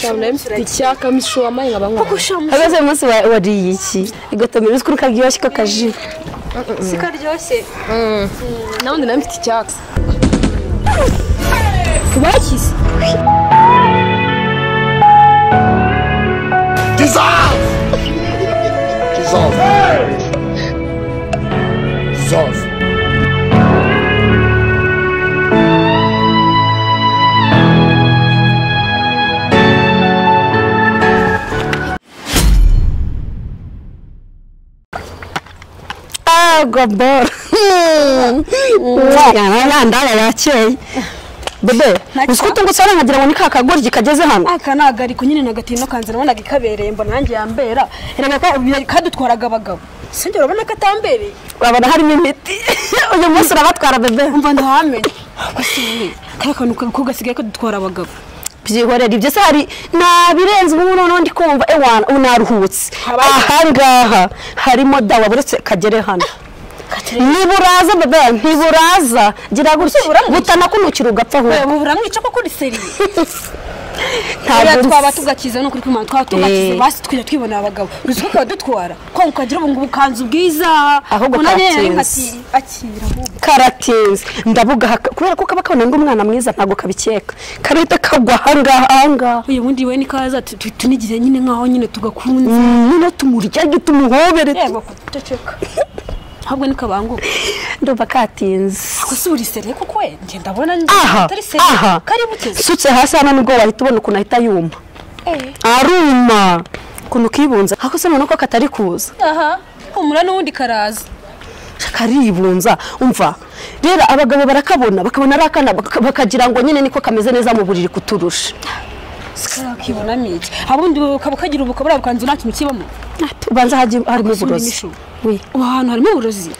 Dissolve! Gobor. Ngana ndala yacyeye. Bebe, usikuta ngo sara nkagira ngo nikakagoryi kageze hano. Aka nagari kunyine nagatino kanzira nabona gikabereye mbona nanjye yambera. Iragaka kadutwaraga abagabo. Sinjye urabona ko atambereye. Urabona hari imiti. Uyu munsi urabatwara bebe. Umva ndahamenye. Kwasini. Kaka nuko gasigaye ko dutwara abagabo. Byihorera ibyo se hari nabirenze ubu none ndi kumva ewana unaruhutse. Ahangaha harimo dawa buretse kagere hano. Niburaza baba niburaza gira gusubira gutana kunukira ugapfa ho we buramwica ko kuri seri ntabwo twaba tugakiza no kuri kuma twatugakize basi twira twibona abagabo uzuka dutwara ko ukagira ubungu bukanzu bwiza unaneye nkati akira karatinze ndavuga kubera ko kabakabona ngo umwana mwiza ntago kabikeka karita kagwa hanga uyu bundi we ni kaza tunigize nyine nkaho nyine tugakunze nyine tumurya gitumuhobere yego kutaceka habwo nikabanguka ndumva katinze akusuri sere ko kwe ndabona ntari sere kari buteze sutse hasi hano nubwo bahita ubona ukuntu ahita yuma aruma ukuntu kibunza akose none ko katari kuza umura n'undi karaza karibunza umva rero abagabo barakabona arakana bakagira ngo nyine niko kameze neza mu buriri kuturusha sikakibona miki habundi kabukagira ubukabura bukanzu nakintu kibamo ubanza hari mu burozi oui wahano harimo uburozi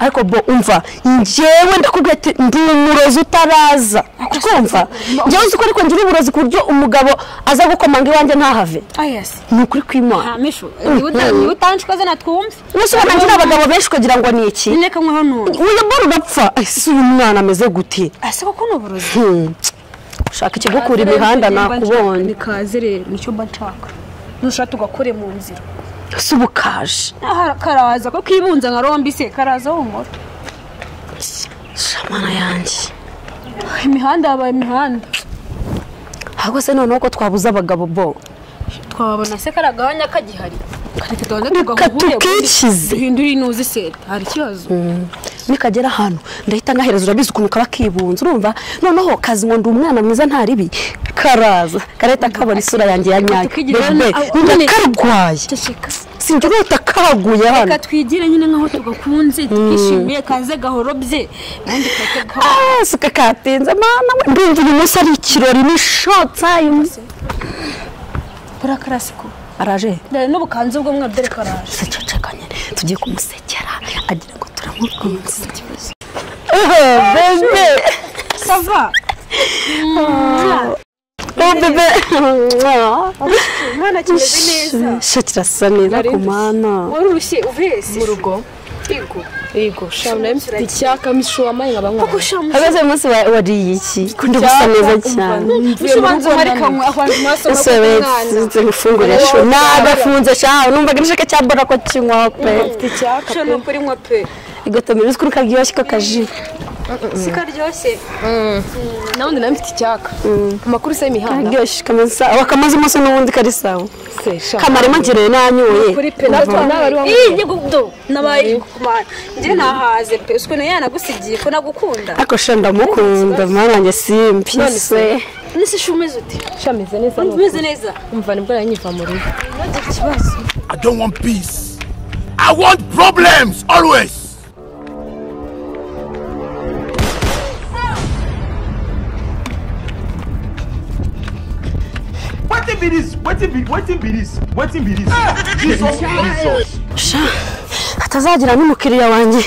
ariko bo umva njewe ndakubwira ati ndi umurozi utaraza ukumva njewe uko ariko ndi uburozi kuryo umugabo aza gukomanga iwanje ntahave yes nukuri kwimana ha mesho ndi utanshikaze natwumve wese ubanje abagabo benshi kugira ngo ni iki neka mwe hano uyo boro bapfa ese uyu mwana ameze gute ase ko no uburozi shaka kigukura imihanda nakubonye kaze rero nicyo bataka nusha tugakore mu nzira subukaje karaza ko kibunza nka rombi se karaza umoro shamana yanjye imihanda aba imihanda ahubwo se none uko twabuza abagabo bo twabona se karagahanya kagihari kati tonze tugahuye guhindura inuzi se hari kibazo nikagera hano ndahita ngahereza urabiza ukuntu kabakibunza urumva noneho kazi ngo ndi umwana mwiza nta ribi karaza kareta kabona isura yanjye yanyaye bebe karugwaye sinjye takaguye hano reka twigire nyine nkaho tugakunze twishimiye kaze gahorobye nandi katega suka katenze mama ndumva umunsi ari ikirori ni shotsa yimse kora karasiko araje n'ubukanze bwo mwabere karaje secekanye tugiye kumusekera agira ngo turamukunze bebe ça va bebe mwana kimeze neza shatirasa neza kumana warushye uvese mu rugo Ego shamwe icyaka mishwama ngabanywa Hagaze munsi wadi iki kundi busameza cyane Bishimanze marikamwe abantu maso n'ubungana Nagafunze sha numva gishaka cyabora ko kinywa pe icyaka sha no kuri nywa pe Igotomira uskuru kagiyoshye kakajiye Sikaryoshye Nawundi namfite icyaka amakuru se mihanga Giyoshye kamaza wakamaze munsi n'ubundi kari sawa Kamarema ngire nanyoye kuri penalty n'abari wa Iyi gudo nabaye kumana nje nahaze pe usko na yanagusigiye ko nagukunda Ako shanda mukunda mwanjye simpi se Nisi shumeze uti Shameze neza Umeze neza umva nibwo nanyiva muri I don't want peace I want problems always What be this? Jesus. Sha. Atazagira n'umukiriya wanje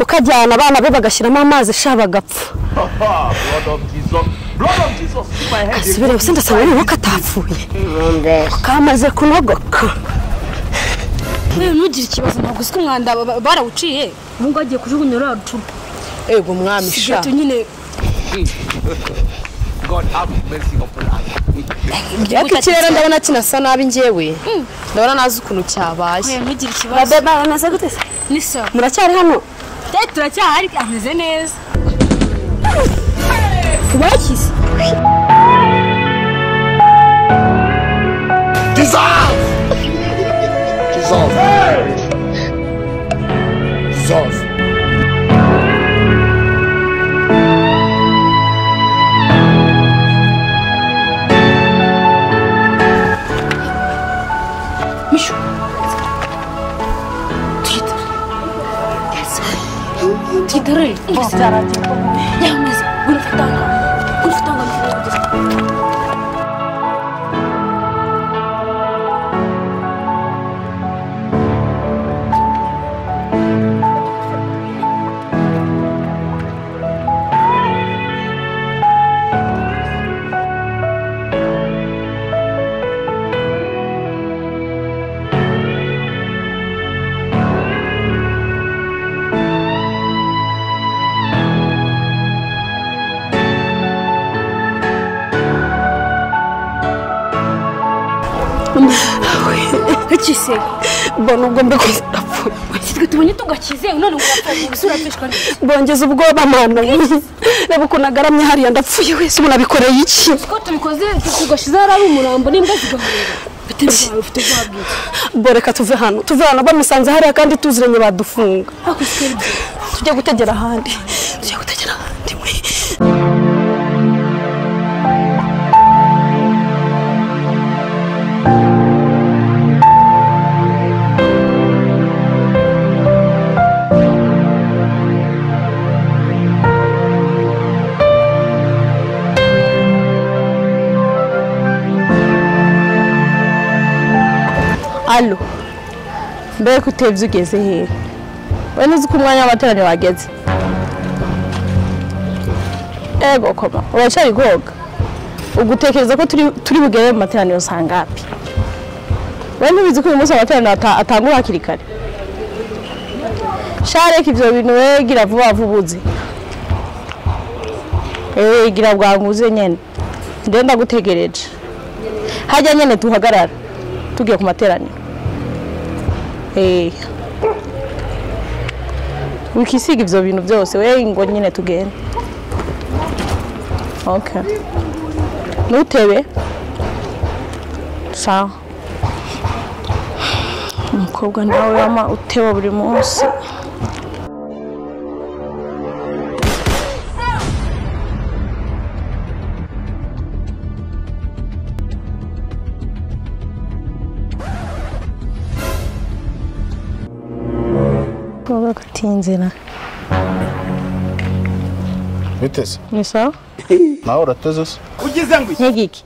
ukajyana abana be bagashiramo amazi shabagapfa. Blood of Jesus. My head. Asubira usenda sabari wakatapfuye. Kamaze kunogoka. Wewe nugira ikibazo nagusuka umwanda barawuciye. Mungu agiye kujugunyura rutu. Ego mwami sha. Tunyine. God have mercy upon us. Yaki chilera ndaona tina sana abinjewe. Ndaona nazuku nuchabash. Babeba wanazagutesa. Nisa. Murachari hano. Tetu rachari amzenes. Kubakis. Dissolve. Tidur, bicara tidur. Ya mas, guna tangan. Чисел. Бону гомбе костапу. Сидит кто не туга чизел, но лукапу. Сура пешкан. Бонжезу бугоба мана. Набукона гарам не хария ndapfuye wese munabikora yiki. Scott mukoze kugashizara ari umurambo n'imbwa zigahurira. Biteze ufite zabwitse. Boreka tuve hano bamusanze hari kandi tuziranye badufunga. Akuswirwe. Tujye gutegera handi. Allo, mbere kutebye ugeze here. Wena uzi ko umwanya w'abaterane wageze. Ego koma, uracari goga. Ugutekereza ko turi bugere mu materaniro sangapi. Wena ubizi ko uyu munsi amaterane atangura hakiri kare. Shareka ibyo bintu wegira vuba. Gira bwanguze nyene. Ndenda gutegereje. Hajya nyene tuhagarara. Tugiye ku materaniro. Ukisiga ibyo bintu byose ngo nyine tugende. Okay. Nutebe. Sawa. Umukobwa nawe ama uteba buri munsi. Inzina. Biteze. Nisa? Na ora tezos. Ugize ngwi. Ngiki.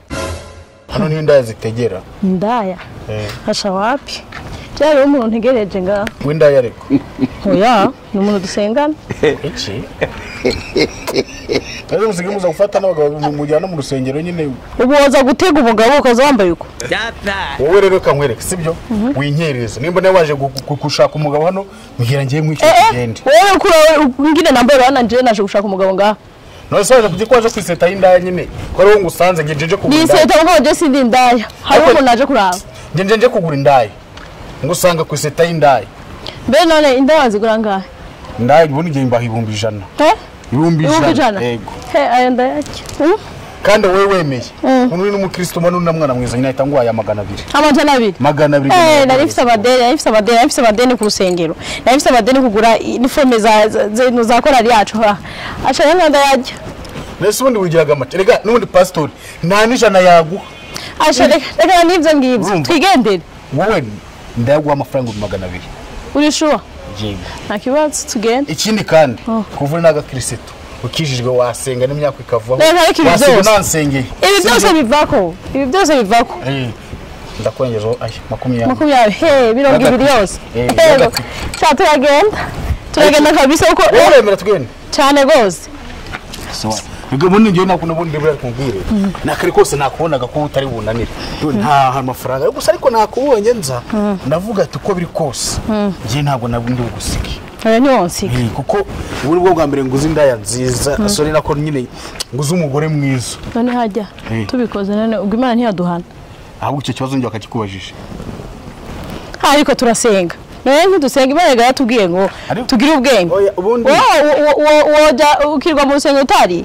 Hano ni ndaye zitegera. Ndaya. Hasha wapi? Cyari umuntu ntegereje nga. Windaye ariko. Oya, numuntu dusengana. Iki. Rero musigimuza gufata n'abagabo mujyana mu rusengero nyine. Uboza gutega umugabo ukoza wambaye uko. Data. Wowe rero kankwereka sibyo? Winkerereza. Nimba nawe waje gushaka umugabo hano mugira ngiye mu cyo kigende. Wowe kuri ngine nambaye bana nje naje gushaka umugabo ngaha. None se waje kujikwaje kwiseta y'indaya nyine. Ko rero ngusanze ngijeje kugura. Niseta uboje sindi ndaya. Hari umuntu naje kuraba. Ngijeje kugura indaya. Ngusanga kwiseta y'indaya. Be none indaya zigura ngaha. Ndaya ibuni ngiye mbaha 100%. Ibumbi jana. Ego. Ayanda yake. Kandi wewe meye. Umuntu n'umukristo mwana n'umwana mwiza nyina itangwa ya 200. Amajana 200. Narifisa abadeni ku rusengero. Narifisa abadeni kugura uniforme za korali yacu. Acha yanda yajya. Nese ubundi wigiraga amate. Rega n'ubundi pastor ntanijana yagu. Acha rega nivyo. Twigendere. Wowe ndagwa amafaranga 200. Uri sure? Nakibazo tugende. Ikindi kandi kuvura n'agakristo ukijijwe wasenga n'imyaka ikavaho. Wasenga nansengeye. Ibi byose bivako. Ndakwengejeho aya 20. Bironga ibiri yose. Turagenda kabisa uko. Uremera tugende. Cyane gose. Ubundi ngiye nakunabundi bari kumbwire. Nakari kose nakubonaga ko utari bunanira. Nta amafaranga gusa ariko nakubonye nza. Ndavuga ati uko biri kose. Ngiye ntabwo nabundi gusiga. aranyonsika kuko ubu nibwo bwa mbere nguzi indaya nziza asore nako nyine nguzi umugore mwiza none hajya tubikoze none ubwo Imana ntiyaduhana ahubwo icyo kibazo njye akakikubajije ariko turasenga none dusenga Imana yatubwiye ngo tugire ubwenge woja ukirwa mu senga utari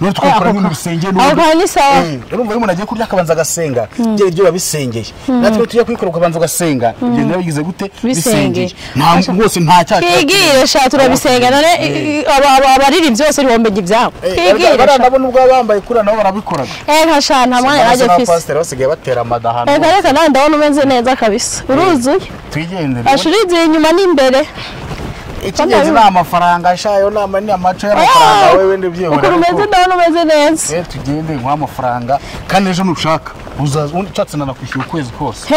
no tukora n'ibintu bisengeye no urumva yumuntu agiye kurya akabanza agasenga bye byo babisengeye natwe tujya kwikora ukabanza agasenga bye nabigize gute bisengeye nta ngose nta cyacu kigiye shatura bisenga none abariri byose ribombeje ibyabo kigiye barabona ubwo bambaye kura nabo barabikoraga nkashana mwana aje fisi pastor basigaye batera madahano reka nanda wono menze neza kabisa uruzuye twigendere ashurize nyuma n'imbere ikigenzi na amafaranga shayo nama ni amacho y'amafaranga wewe ndi byiwe ukurumeze ndabona umeze neza tugende nkwa amafaranga kandi ejo nushaka uzaza ucatsana nakwishyura ukwezi kose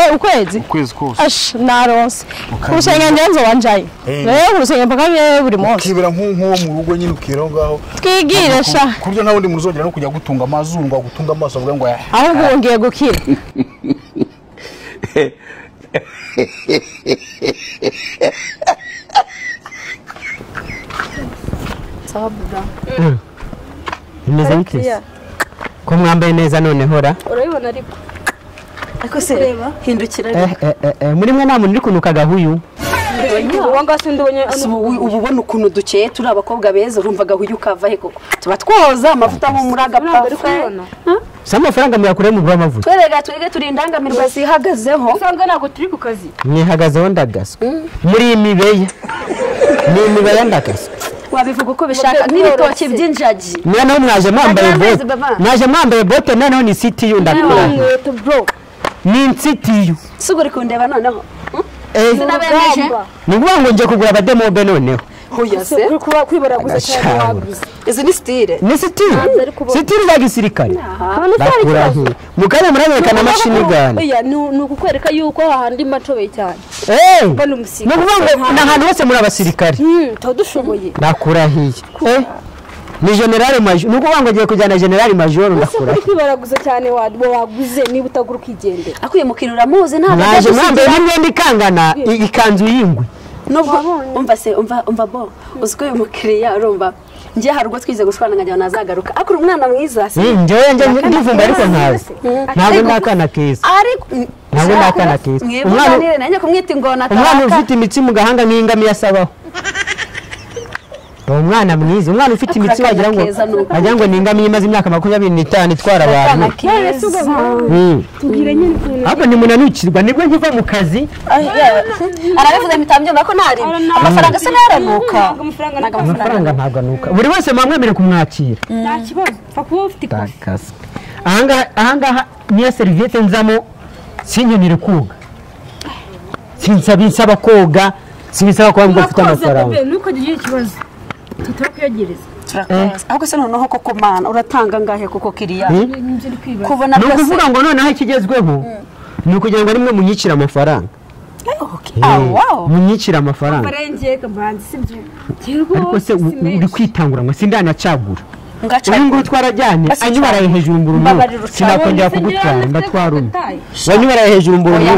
ukwezi kose ash naronse urusenga ngenzo wanjaye wewe urusenga mpaka buri munsi kibira nk'uwo mu rugo nyine ukiro ngaho twigiresha kuryo nta wundi muzongera no kujya gutunga amazungu gutunga amaso bwe ngo ahubwo wongeye gukira Sababuda. Nimeza bitese. Ko mwambaye neza none hora. Urabibona ariko. Ako se hindukira ariko. Muri mwe namuntu uri kunuka gahuyu. Uwanga sindubonye ububona ukuntu duceye turi abakobwa beza urumva gahuyu kava he koko. Tuba twoza amavuta mu muraga pafe. Sama faranga muyakure mu bwa mavuta. Twerega twige turindangamirwa sihagazeho. Usanga nako turi kukazi. Mwihagazeho ndagasa. Muri mibeya. Ni mibeya ndagasa. Wabivuga uko bishaka n'ibitoki by'injaji none mwaje mwambaye bote naje mwambaye bote none ni city yu ndakora ni city yu suguri kundeba noneho ni ngo nje kugura abademo be noneho hoya se kuba kwibara gusa cyane waguze izi ni style za gisirikare bakura mukare murabekana mashini gani oya nukukwereka yuko hahandi matobe cyane bano musika ngo nahantu hose muri abasirikare tudushoboye nakurahiye ni general major nuko bangogiye kujyana general major ndakura uko kwibaraguza cyane wadwo waguze niba utagura ukigende akuye mukinura muze nta baje mwambaye n'indi kangana ikanzu yingwe nubwo umva bo uziko umukiriya urumva ngiye harugo twize gushwana nkajya nazagaruka akuri umwana mwiza se ngiye ndivumba ariko ntazi ntabwo nakana keza ariko ntabwo nakana keza umwana nanye kumwita ingona taka umwana ufite imitsi mu gahanga n'ingamiya sabaho umwana mwiza umwana ufite imitsi wagira ngo ajya ngo n'ingamiya imaze imyaka 25 itwara abantu haba ni munanukirwa nibwo nkiva mu kazi arabivuze mitambye bako ntari amafaranga se naranuka amafaranga ntabwo anuka buri wese mwamwemere kumwakira nta kibazo fa kuba ufite kasi ahanga niya serviette nzamo sinkenire koga sinsaba koga sinsaba kuba ngo ufite amafaranga nuko giye kibazo tutakwiyagereza ahubwo se noneho koko mana uratanga ngahe koko kiriya kubona base nukuvuga ngo noneho ikigezweho nuko kugira ngo nimwe munyikira amafaranga munyikira amafaranga barengeye kabanzi sibyo ariko se uri kwitangura ngo sindana cyagura ngo twarajyane anyubaraye hejuru mburumu sinakongera kugutwara ndatwaruma banyubaraye hejuru mburumu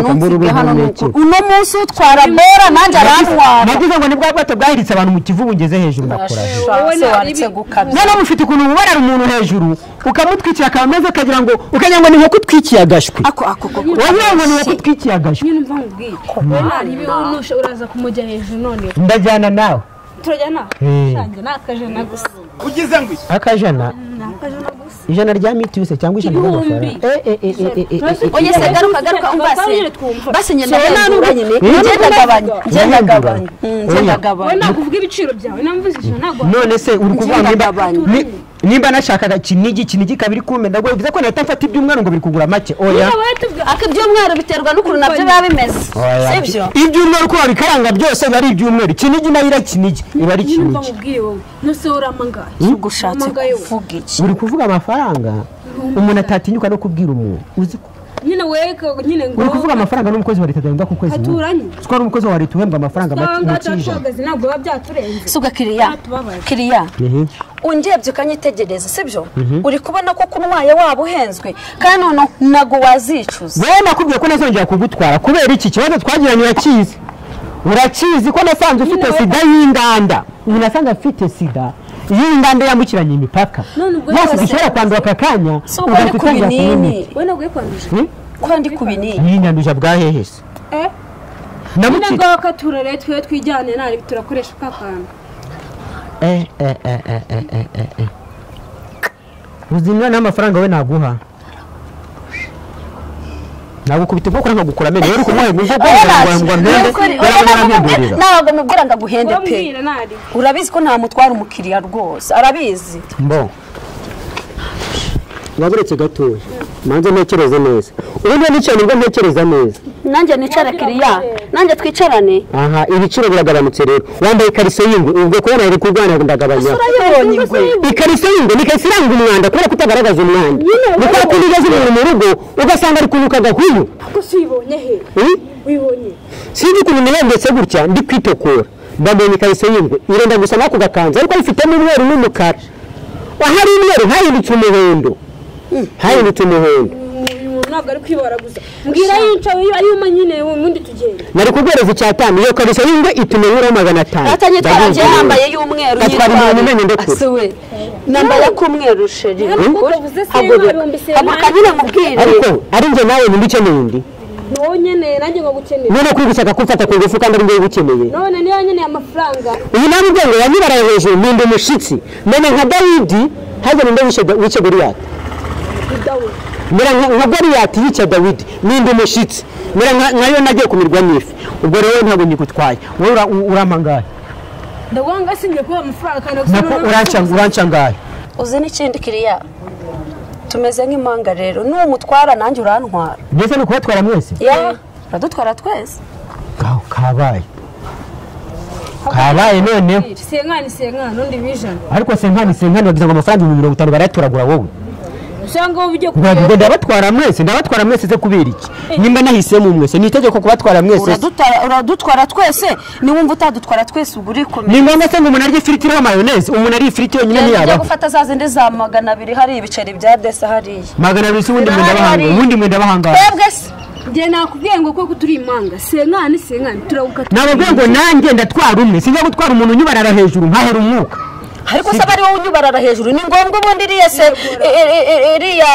uno munsi utwara mera nanje arantwara nagize ngo nibwa bwato bwahiritse abantu mu kivubu ngeze hejuru nakora none mufite ikintu ubarara umuntu hejuru ukamutwikira akameze akagira ngo ukanya ngo niko kutwikiya gashwe wowe ngo niko kutwikiya gashwe nyine mvangubwiye nari bihunusha uraza kumujya hejuru none ndajyana nawe turajyana cyanje nakajana gusa ugize ngwi akajana ijana rya miti yose cyangwa ijana ry'amafaranga oye se garuka umbase base nyene ngenda gabanya we nakuvuga ibiciro byawe namvuze ijana nago none se uri kuvanga nimba nashakaga kinigi kabiri kume ndagwe bivuze ko natafata ibyumwaro ngo biri kugura make oya akabyumwaro biterwa n'ukuru nabyo babimeze sibyo ibyumwaro ko bikaranga byose bari ibyumwaro kinigi nayira kinigi ibari kinigi n'ubwiye wowe nose uramanga gushatse kuvuga iki uri kuvuga amafaranga umuntu atatinyuka no kubwira umuntu uziko nyine weko nyine ngo uri kuvuga amafaranga n'umukozi wa leta denda ku kwezi aturanye twari umukozi wa leta uhembwa amafaranga batije ntabwo babyaturenze suga kiriya ungebyukanye itegereza sibyo uri kubona ko kunwaye wabo henzwe kandi none nago wazicuza we nakubwiye ko nazongera kugutwara kubera iki kibazo twagiranye yakize urakizi ko nasanze ufite sida y'indanda unasanze afite sida yindande yamukiranye imipaka yose bishora kwandura kakanya ugakutangira nini we naguye kwandura ko ndi kubinini yinyanduja bwahehese namukigoka turere twe twijyane nari turakoresha kakana uzimwe n'amafaranga we naguha nawe kubita bwo kuranga gukora mene yari kumwaye muvugo ngwandende nawe mubwira ngaguhende pe urabizi ko nta mutwara umukiriya rwose arabizi mbo naburetse gatoya manje ntekereze neza ubwo n'icyo ngo ntekereza neza nanje nicara kiriya nanje twicarane aha ibiciro biragabanutse rero wambaye ikariso y'ingwe ubwo ko yari kurwana ndagabanya ikariso y'ingwe nikasiranga umwanda kubera kutagaragaza umwanda niko kuligeze mu rugo ugasanga ari kunuka gakuyu ko sibonye he wibonye sibi kumenye ndetse gutya ndi kwitokora babonye ikariso y'ingwe irenda gusa nako gakanze ariko ifite n'umweru n'umukara wahari umweru hahindutse umuhondo hahindutse umuhondo ntabwo ari kwibara gusa mbwira yinca yuma nyine wundi tugenda nari kugereza cyatanu yo karisha yingwe itumenyura 500 atanye twaraje yambaye y'umweru asuwe nambaye kumweru sheri abukanyira mubwire ariko ari nje nawe n'imbice n'indi none nanje ngo gukeneye none kwibishaka kumfata ku ngufu kandi ngo gukeneye none niyo nyine amafaranga uyu nari bwo yanyibaraye hejuru ninde mushitsi none nka Dawidi haje ninde wice Goliath mira nka Goliath yica Dawidi ninde mushitsi mira nkayo nagiye kumirwa nyifi ubwo rero ntabwo nyigutwaye wowe uramangaye ndawanga singe ko amafaranga kandi ngo urancangaye uzi n'ikindi kiriya tumeze nk'imanga rero n'umutwara nanjye urantwara ndese no kubatwara mwese ya radutwara twese kabaye kabaye none senkani undi bijana ariko senkani bagize ngo amafaranga 50 barayaturagura wowe cyangwa ubujye kubaho ndabatwara mwese ze kubiriki nimba nahisemo mwese nitegeko kubatwara mwese uradutwara twese ni wumva utadutwara twese uburi komeye nimba nase ngo umuntu arye ifiriti ya mayonnaise umuntu ari ifiriti yonyine niyaba yo gufata za zende za 200 hari ibiceri bya desa hariye 200 ubundi mwenda bahanga twebwe se ngiye nakubwiye ngo ko turi imanga senkani turawukata nababwiye ngo nanjye ndatwara umwe sinjya gutwara umuntu unyubarara hejuru nkahera umwuka ariko sabari wowe unyubarara hejuru ni ngombwa ubundi riyese iriya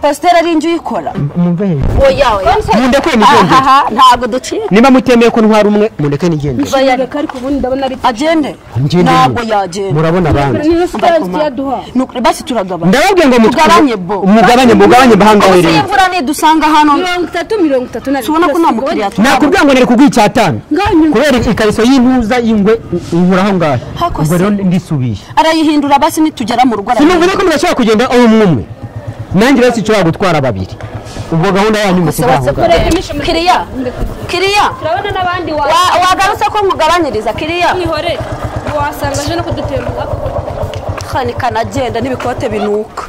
pasteur ari inju ikora umve he oyawe munde kwemigende ntabwo duciye nimba mutemeye ko ntwara umwe mundeke nigende bayareka ariko ubundi ndabona ari agende ntabwo yagende murabona abandi nuko basi turagabana ndababwiye ngo mugabanye bahanga were imvura ni dusanga hano 33 na tubona ko namukiriya nakubwiye ngo nere kugwicyatana kubera ikariso y'intuza y'ingwe inkura aho ngaho ubwo rero ndisubi arayihindura basi nitugera mu rugo sinumva ko murashaka kugenda umwe nanjye basi cyo bagutwara babiri ubwo gahunda yanyu musibaho kiriya turabona nabandi wagarutse ko mugabaniriza kiriya nihore wasanga je no kudutembuka kandi kanagenda n'ibikote binuka